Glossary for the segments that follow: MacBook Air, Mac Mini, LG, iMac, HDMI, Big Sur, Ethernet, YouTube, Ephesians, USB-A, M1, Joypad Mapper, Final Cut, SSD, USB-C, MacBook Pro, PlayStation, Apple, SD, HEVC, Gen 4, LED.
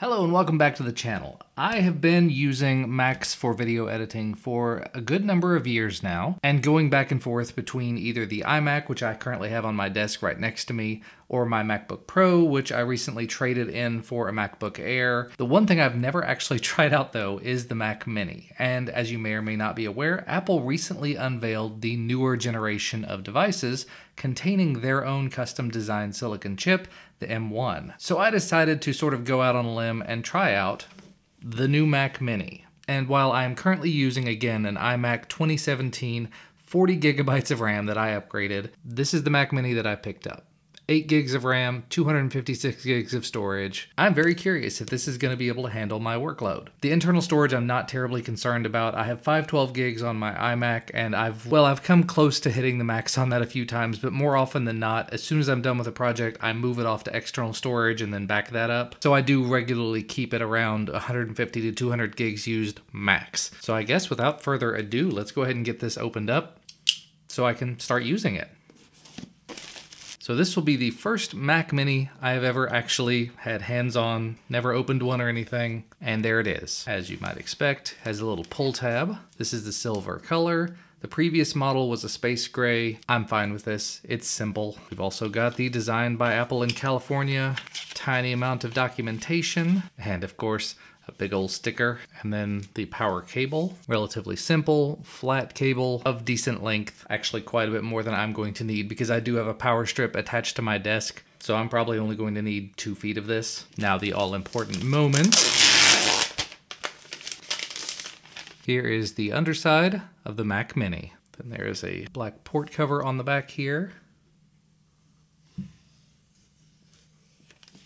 Hello and welcome back to the channel. I have been using Macs for video editing for a good number of years now, and going back and forth between either the iMac, which I currently have on my desk right next to me, or my MacBook Pro, which I recently traded in for a MacBook Air. The one thing I've never actually tried out though is the Mac Mini. And as you may or may not be aware, Apple recently unveiled the newer generation of devices containing their own custom designed silicon chip, the M1. So I decided to sort of go out on a limb and try out the new Mac Mini. And while I am currently using, again, an iMac 2017, 40 gigabytes of RAM that I upgraded, this is the Mac Mini that I picked up. 8 gigs of RAM, 256 gigs of storage. I'm very curious if this is going to be able to handle my workload. The internal storage I'm not terribly concerned about. I have 512 gigs on my iMac, and I've come close to hitting the max on that a few times, but more often than not, as soon as I'm done with a project, I move it off to external storage and then back that up. So I do regularly keep it around 150 to 200 gigs used max. So I guess without further ado, let's go ahead and get this opened up so I can start using it. So this will be the first Mac Mini I have ever actually had hands on, never opened one or anything. And there it is. As you might expect, has a little pull tab. This is the silver color. The previous model was a space gray. I'm fine with this. It's simple. We've also got the designed by Apple in California, tiny amount of documentation, and of course, a big old sticker, and then the power cable. Relatively simple, flat cable of decent length, actually quite a bit more than I'm going to need because I do have a power strip attached to my desk, so I'm probably only going to need 2 feet of this. Now the all-important moment. Here is the underside of the Mac Mini. Then there is a black port cover on the back here.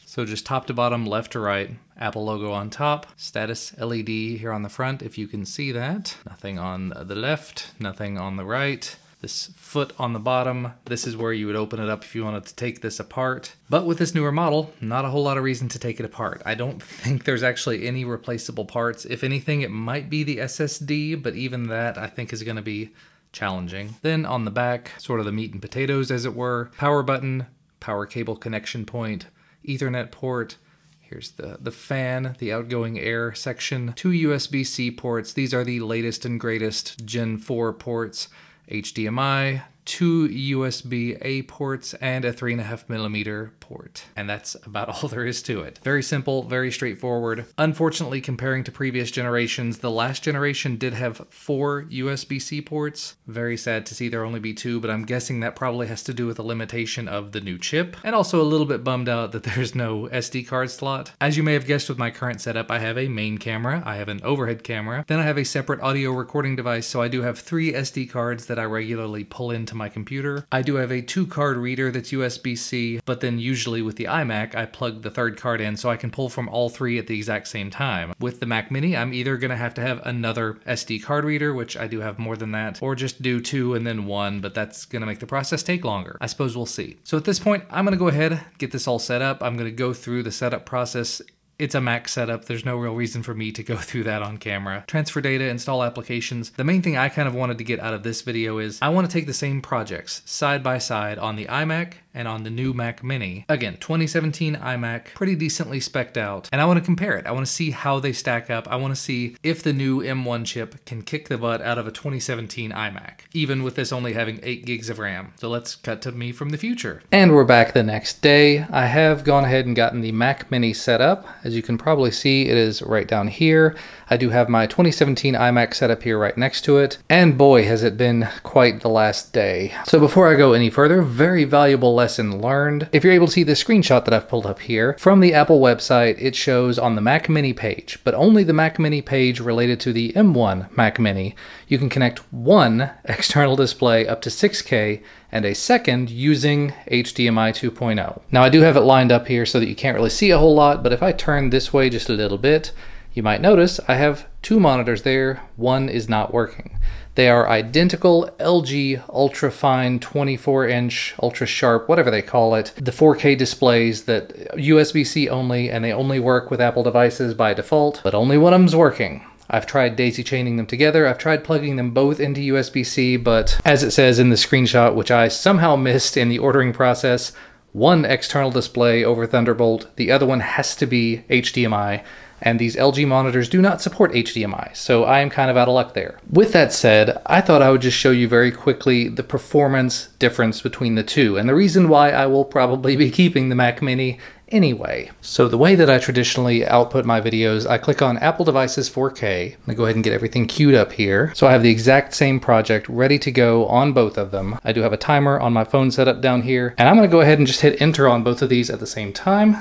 So just top to bottom, left to right, Apple logo on top, status LED here on the front, if you can see that. Nothing on the left, nothing on the right. This foot on the bottom, this is where you would open it up if you wanted to take this apart. But with this newer model, not a whole lot of reason to take it apart. I don't think there's actually any replaceable parts. If anything, it might be the SSD, but even that I think is gonna be challenging. Then on the back, sort of the meat and potatoes as it were, power button, power cable connection point, Ethernet port. Here's the fan, the outgoing air section, 2 USB-C ports. These are the latest and greatest Gen 4 ports, HDMI, 2 USB-A ports, and a 3.5mm port. And that's about all there is to it. Very simple, very straightforward. Unfortunately, comparing to previous generations, the last generation did have 4 USB-C ports. Very sad to see there only be 2, but I'm guessing that probably has to do with the limitation of the new chip. And also a little bit bummed out that there's no SD card slot. As you may have guessed with my current setup, I have a main camera, I have an overhead camera, then I have a separate audio recording device, so I do have 3 SD cards that I regularly pull into my computer. I do have a 2-card reader that's USB-C, but then usually with the iMac, I plug the third card in so I can pull from all 3 at the exact same time. With the Mac Mini, I'm either gonna have to have another SD card reader, which I do have more than that, or just do 2 and then 1, but that's gonna make the process take longer. I suppose we'll see. So at this point, I'm gonna go ahead, get this all set up. I'm gonna go through the setup process. It's a Mac setup. There's no real reason for me to go through that on camera. Transfer data, install applications. The main thing I kind of wanted to get out of this video is I want to take the same projects side by side on the iMac and on the new Mac Mini. Again, 2017 iMac, pretty decently spec'd out. And I want to compare it. I want to see how they stack up. I want to see if the new M1 chip can kick the butt out of a 2017 iMac, even with this only having 8 gigs of RAM. So let's cut to me from the future. And we're back the next day. I have gone ahead and gotten the Mac Mini set up. As you can probably see, it is right down here. I do have my 2017 iMac set up here right next to it. And boy, has it been quite the last day. So before I go any further, very valuable lesson learned. If you're able to see the screenshot that I've pulled up here, from the Apple website, it shows on the Mac Mini page, but only the Mac Mini page related to the M1 Mac Mini. You can connect one external display up to 6K and a second using HDMI 2.0. Now I do have it lined up here so that you can't really see a whole lot, but if I turn this way just a little bit, you might notice I have 2 monitors there, one is not working. They are identical LG ultra-fine 24-inch, ultra-sharp, whatever they call it, the 4K displays that USB-C only, and they only work with Apple devices by default, but only one of them's working. I've tried daisy chaining them together, I've tried plugging them both into USB-C, but as it says in the screenshot, which I somehow missed in the ordering process, one external display over Thunderbolt, the other one has to be HDMI, and these LG monitors do not support HDMI, so I am kind of out of luck there. With that said, I thought I would just show you very quickly the performance difference between the two, and the reason why I will probably be keeping the Mac Mini anyway. So the way that I traditionally output my videos, I click on Apple Devices 4K. I'm gonna go ahead and get everything queued up here. So I have the exact same project ready to go on both of them. I do have a timer on my phone set up down here, and I'm gonna go ahead and just hit enter on both of these at the same time.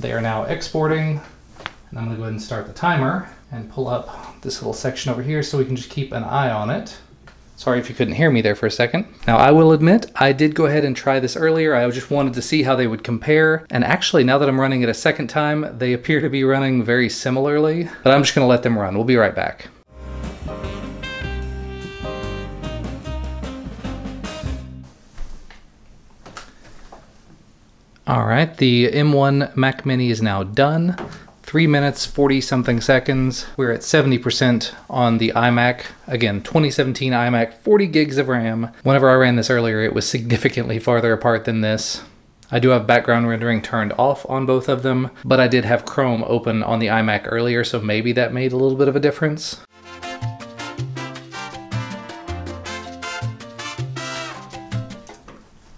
They are now exporting. And I'm gonna go ahead and start the timer and pull up this little section over here so we can just keep an eye on it. Sorry if you couldn't hear me there for a second. Now I will admit, I did go ahead and try this earlier. I just wanted to see how they would compare. And actually now that I'm running it a second time, they appear to be running very similarly, but I'm just gonna let them run. We'll be right back. All right, the M1 Mac Mini is now done. 3 minutes, 40 something seconds. We're at 70% on the iMac. Again, 2017 iMac, 40 gigs of RAM. Whenever I ran this earlier, it was significantly farther apart than this. I do have background rendering turned off on both of them, but I did have Chrome open on the iMac earlier, so maybe that made a little bit of a difference.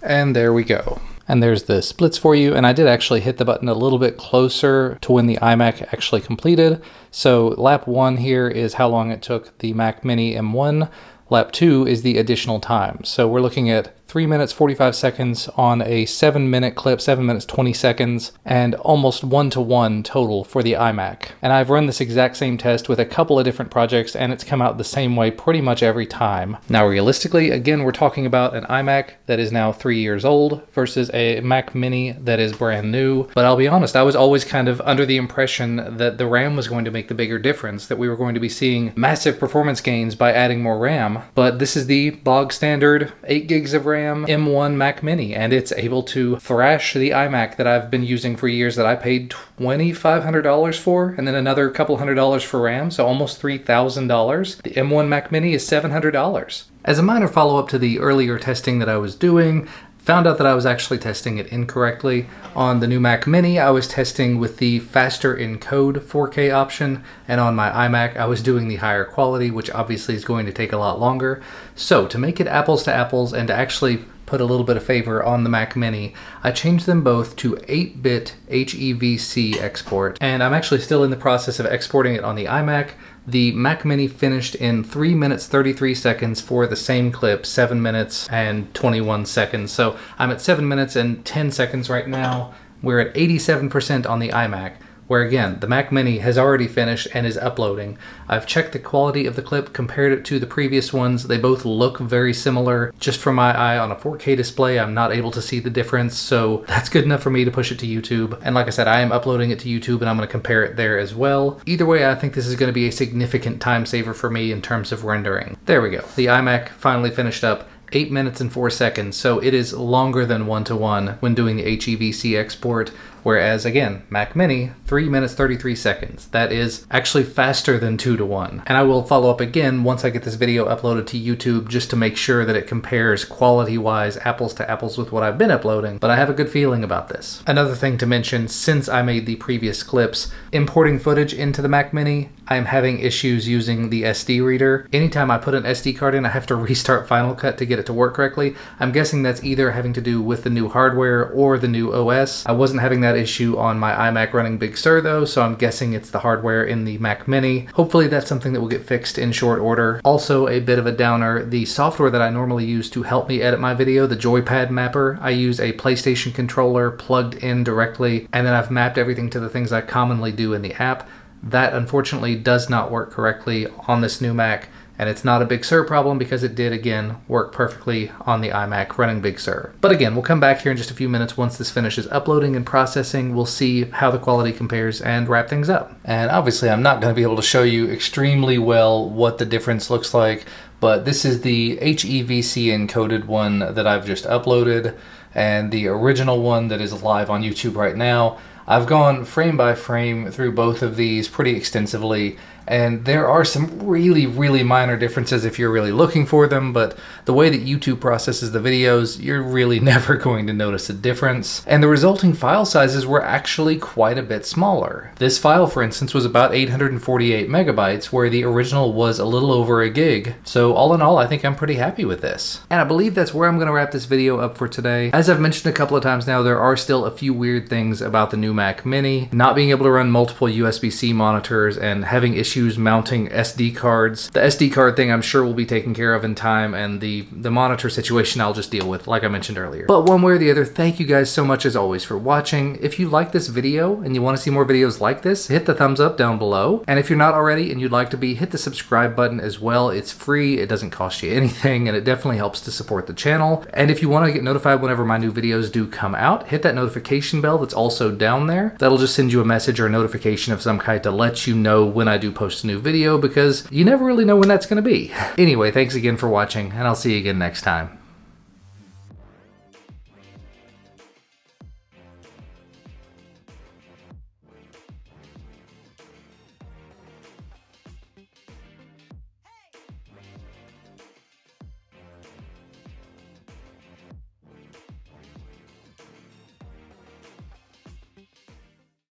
And there we go. And there's the splits for you. And I did actually hit the button a little bit closer to when the iMac actually completed. So lap one here is how long it took the Mac Mini M1. Lap two is the additional time. So we're looking at 3 minutes, 45 seconds on a 7 minute clip, 7 minutes, 20 seconds, and almost one-to-one total for the iMac. And I've run this exact same test with a couple of different projects and it's come out the same way pretty much every time. Now, realistically, again, we're talking about an iMac that is now 3 years old versus a Mac Mini that is brand new. But I'll be honest, I was always kind of under the impression that the RAM was going to make the bigger difference, that we were going to be seeing massive performance gains by adding more RAM. But this is the bog standard 8 gigs of RAM M1 Mac Mini, and it's able to thrash the iMac that I've been using for years that I paid $2,500 for, and then another couple $100 for RAM, so almost $3,000. The M1 Mac Mini is $700. As a minor follow-up to the earlier testing that I was doing, found out that I was actually testing it incorrectly. On the new Mac Mini, I was testing with the faster encode 4K option, and on my iMac, I was doing the higher quality, which obviously is going to take a lot longer. So to make it apples to apples and to actually put a little bit of favor on the Mac Mini, I changed them both to 8-bit HEVC export, and I'm actually still in the process of exporting it on the iMac. The Mac Mini finished in 3 minutes 33 seconds for the same clip, 7 minutes and 21 seconds. So I'm at 7 minutes and 10 seconds right now. We're at 87% on the iMac, where again, the Mac Mini has already finished and is uploading. I've checked the quality of the clip, compared it to the previous ones. They both look very similar. Just from my eye on a 4K display, I'm not able to see the difference, so that's good enough for me to push it to YouTube. And like I said, I am uploading it to YouTube and I'm gonna compare it there as well. Either way, I think this is gonna be a significant time saver for me in terms of rendering. There we go. The iMac finally finished up. 8 minutes and 4 seconds, so it is longer than one-to-one when doing the HEVC export, whereas again, Mac Mini, 3 minutes, 33 seconds. That is actually faster than 2-to-1. And I will follow up again once I get this video uploaded to YouTube just to make sure that it compares quality-wise, apples to apples with what I've been uploading, but I have a good feeling about this. Another thing to mention, since I made the previous clips, importing footage into the Mac Mini, I'm having issues using the SD reader. Anytime I put an SD card in, I have to restart Final Cut to get it to work correctly. I'm guessing that's either having to do with the new hardware or the new OS. I wasn't having that issue on my iMac running Big Sur though, so I'm guessing it's the hardware in the Mac Mini. Hopefully that's something that will get fixed in short order. Also, a bit of a downer, the software that I normally use to help me edit my video, the Joypad Mapper, I use a PlayStation controller plugged in directly, and then I've mapped everything to the things I commonly do in the app. That unfortunately does not work correctly on this new Mac, and it's not a Big Sur problem because it did, again, work perfectly on the iMac running Big Sur. But again, we'll come back here in just a few minutes once this finishes uploading and processing. We'll see how the quality compares and wrap things up. And obviously I'm not going to be able to show you extremely well what the difference looks like, but this is the HEVC encoded one that I've just uploaded, and the original one that is live on YouTube right now. I've gone frame by frame through both of these pretty extensively, and there are some really, really minor differences if you're really looking for them, but the way that YouTube processes the videos, you're really never going to notice a difference. And the resulting file sizes were actually quite a bit smaller. This file, for instance, was about 848 megabytes, where the original was a little over a gig. So all in all, I think I'm pretty happy with this. And I believe that's where I'm gonna wrap this video up for today. As I've mentioned a couple of times now, there are still a few weird things about the new Mac Mini, not being able to run multiple USB-C monitors and having issues mounting SD cards. The SD card thing I'm sure will be taken care of in time, and the monitor situation I'll just deal with, like I mentioned earlier. But one way or the other, thank you guys so much as always for watching. If you like this video and you want to see more videos like this, hit the thumbs up down below. And if you're not already and you'd like to be, hit the subscribe button as well. It's free, it doesn't cost you anything, and it definitely helps to support the channel. And if you want to get notified whenever my new videos do come out, hit that notification bell that's also down there. That'll just send you a message or a notification of some kind to let you know when I do post a new video, because you never really know when that's going to be. Anyway, thanks again for watching, and I'll see you again next time.